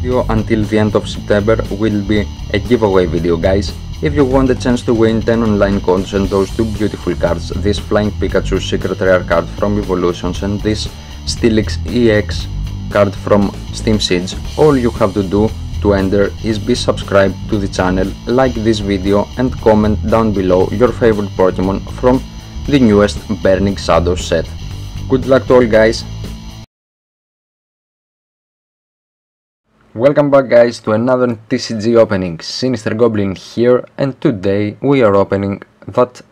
video until the end of September will be a giveaway video, guys. If you want a chance to win 10 online codes and those two beautiful cards, this Flying Pikachu Secret Rare card from Evolutions and this Steelix EX card from Steam Siege, all you have to do to enter is be subscribed to the channel, like this video and comment down below your favorite Pokemon from the newest Burning Shadows set. Good luck to all, guys! Welcome back, guys, to another TCG opening. Sinister Goblin here, and today we are opening that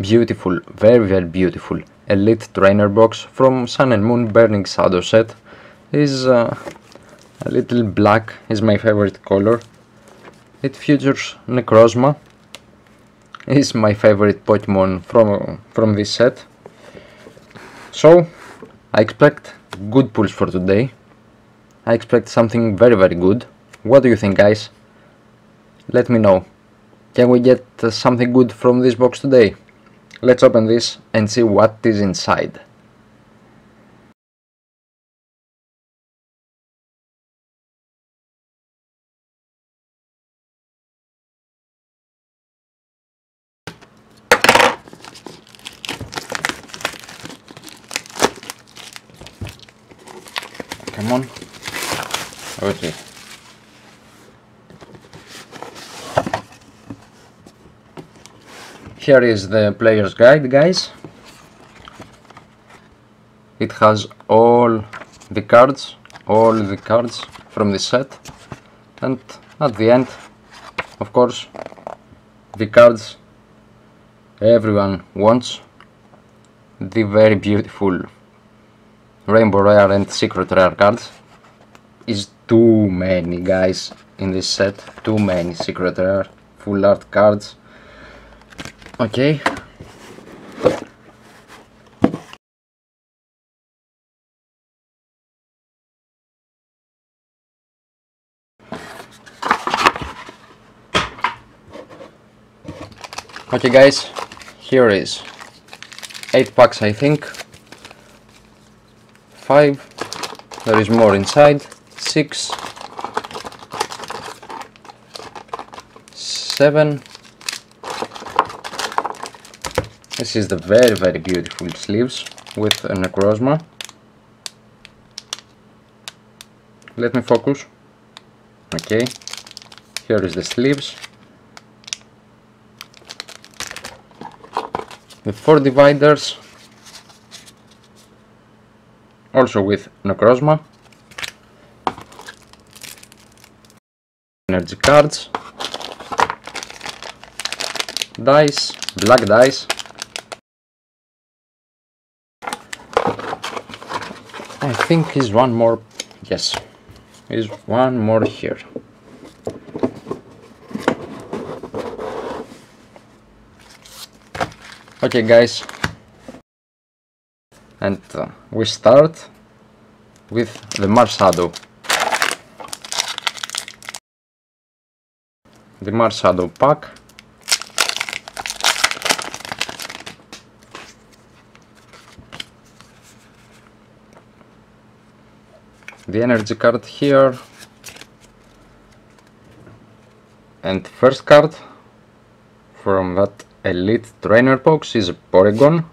beautiful, very beautiful Elite Trainer Box from Sun and Moon Burning Shadows set. Is a little black, is my favorite color. It features Necrozma, is my favorite Pokemon from this set. So I expect good pulls for today. I expect something very good. What do you think, guys? Let me know. Can we get something good from this box today? Let's open this and see what is inside. Come on. Okay. Here is the player's guide, guys. It has all the cards from the set, and at the end, of course, the cards everyone wants, the very beautiful Rainbow Rare and Secret Rare cards. Is too many, guys, in this set. Too many Secret Rare full art cards. Okay. Okay, guys, here is 8 packs, I think. 5, there is more inside. 6, 7. This is the very beautiful sleeves with a Necrozma. Let me focus. Okay, here is the sleeves. The 4 dividers, also with Necrozma. Energy cards, dice, black dice. I think is one more. Yes, is one more here. Okay, guys, and we start with the Marshadow. The Marshadow pack. The energy card here. And first card from that Elite Trainer box is a Porygon.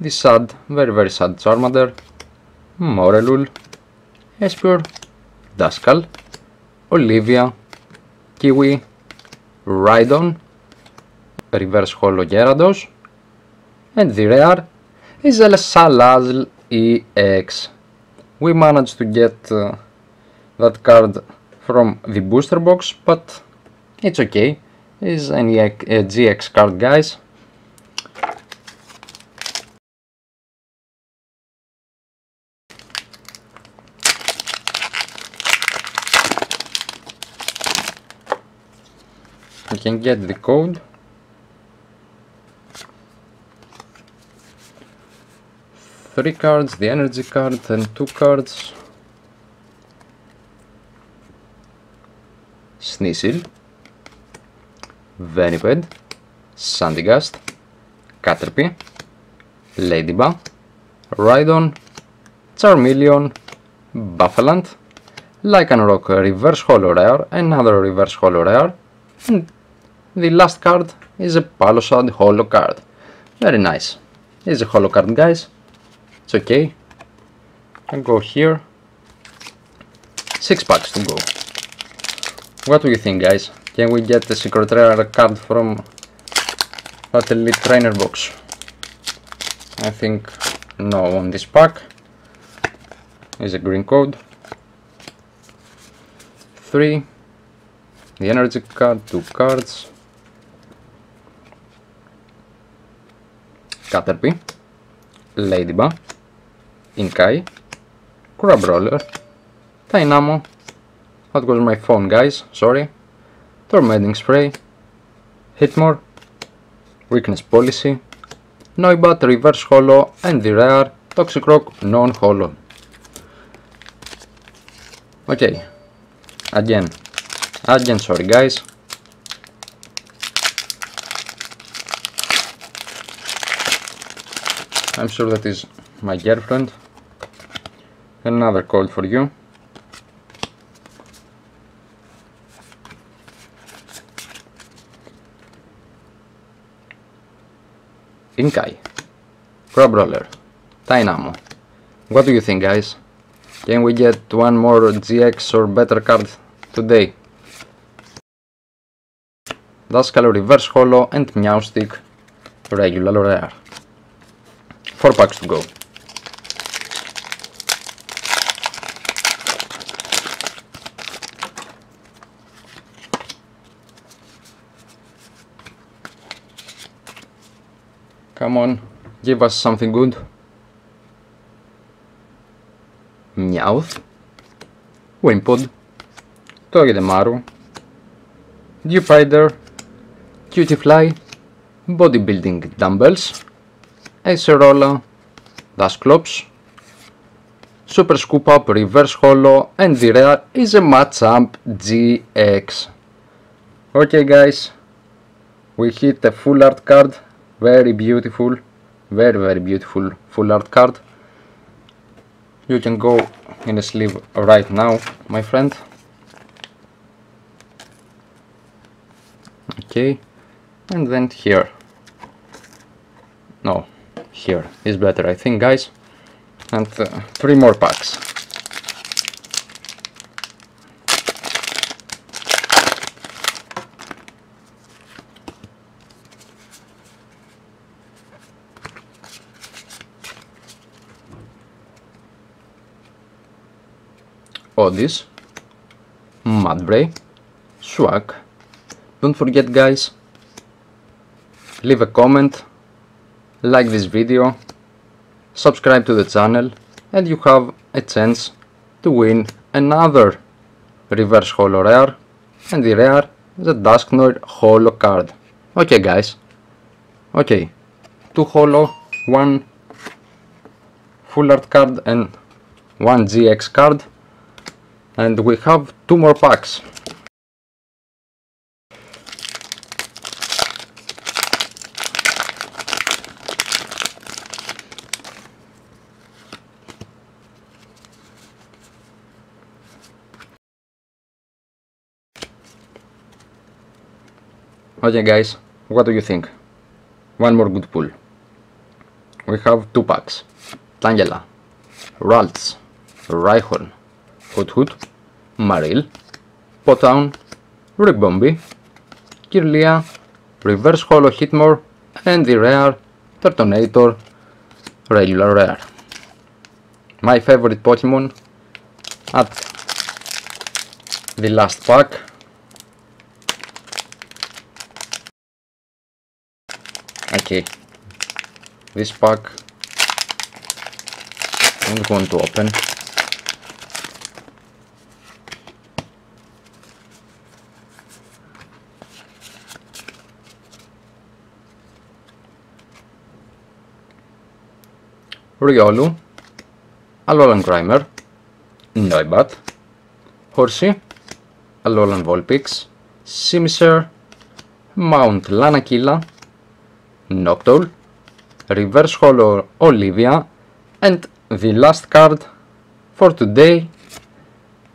The sad, very sad Charmander. Morelul. Espeon. Duskull. Olivia. Kiwi, Rhydon, Reverse Holo Gyarados, and the rare is a Salazzle EX. We managed to get that card from the booster box, but it's okay. It's an GX card, guys. You can get the code. 3 cards, the energy card and 2 cards. Sneasel, Venipede, Sandygast, Caterpie, Ledyba, Rhydon, Charmeleon, Buffalant, Lycanroc reverse holo rare, another reverse holo rare, and the last card is a Palisade holo card. Very nice. It's a holo card, guys. It's okay. I'll go here. 6 packs to go. What do you think, guys? Can we get the secret rare card from that Elite Trainer box? I think no on this pack. Is a green code. 3. The energy card, 2 cards. Caterpie, Ledyba, Inkay, Crabrawler, Dynamo. That was my phone, guys, sorry. Tormenting Spray, Hitmore, Weakness Policy, Noibat reverse holo, and the rare Toxicroak non-holo. Okay, again sorry, guys. I'm sure that is my girlfriend. Another call for you. Inkay, Crabrawler, Dynamo. What do you think, guys? Can we get one more GX or better card today? Duskull reverse holo and Meowth stick, regular or rare. 4 packs to go. Come on, give us something good. Meowth, Wimpod, Togedemaru, Dewpider, Cutiefly, Bodybuilding Dumbbells, Acerola, Dusclops, Super Scoop Up reverse holo, and the rare is a Machamp GX. Okay, guys, we hit a full art card, very beautiful, very beautiful full art card. You can go in a sleeve right now, my friend. Okay, and then here. No. Here is better, I think, guys. And 3 more packs. Oddish, Mudbray, Swag. Don't forget, guys, leave a comment, like this video, subscribe to the channel, and you have a chance to win another reverse holo rare, and the rare is a Dusknoir holo card. Okay, guys, okay, 2 holo, 1 full art card, and 1 GX card, and we have 2 more packs. Okay, guys, what do you think? One more good pull. We have 2 packs. Tangela, Ralts, Rhyhorn, Hoot, Marill, Potown, Ribombee, Kirlia, reverse holo Hitmore, and the rare Turtonator, regular rare. My favorite Pokemon at the last pack. Okay, this pack I'm going to open. Riolu, Alolan Grimer, Noibat, Horsey, Alolan Vulpix, Simisear, Mount Lanakila, Noctowl, reverse holo Olivia, and the last card for today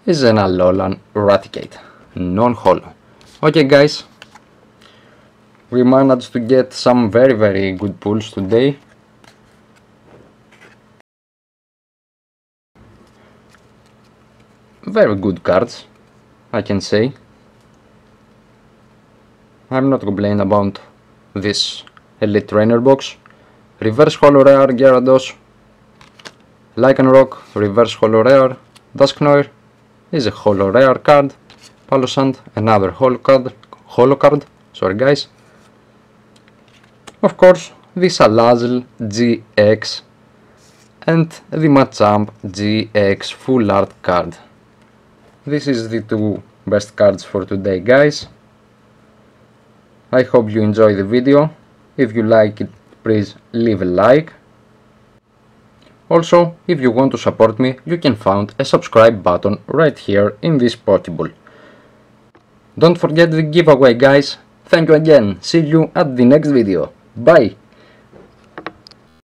is an Alolan Raticate, non-holo. Okay guys, we managed to get some very good pulls today. Very good cards, I can say. I'm not complaining about this Elite Trainer Box. Reverse Holo Rare Gyarados, Lycanroc, Reverse Holo Rare, Dusknoir is a Holo Rare card, Palosand, another Holo card, sorry guys. Of course, the Salazzle GX and the Machamp GX Full Art card. This is the two best cards for today guys. I hope you enjoy the video. If you like it, please leave a like. Also, if you want to support me, you can find a subscribe button right here in this Pokeball. Don't forget the giveaway guys. Thank you again, see you at the next video, bye!